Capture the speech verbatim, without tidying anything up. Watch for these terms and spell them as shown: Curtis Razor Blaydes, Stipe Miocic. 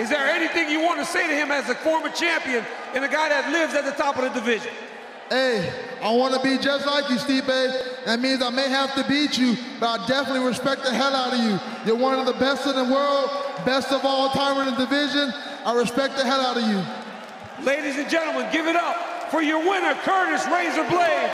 Is there anything you want to say to him as a former champion and a guy that lives at the top of the division? Hey, I want to be just like you, Stipe. That means I may have to beat you, but I definitely respect the hell out of you. You're one of the best in the world, best of all time in the division. I respect the hell out of you. Ladies and gentlemen, give it up for your winner, Curtis Razor Blaydes.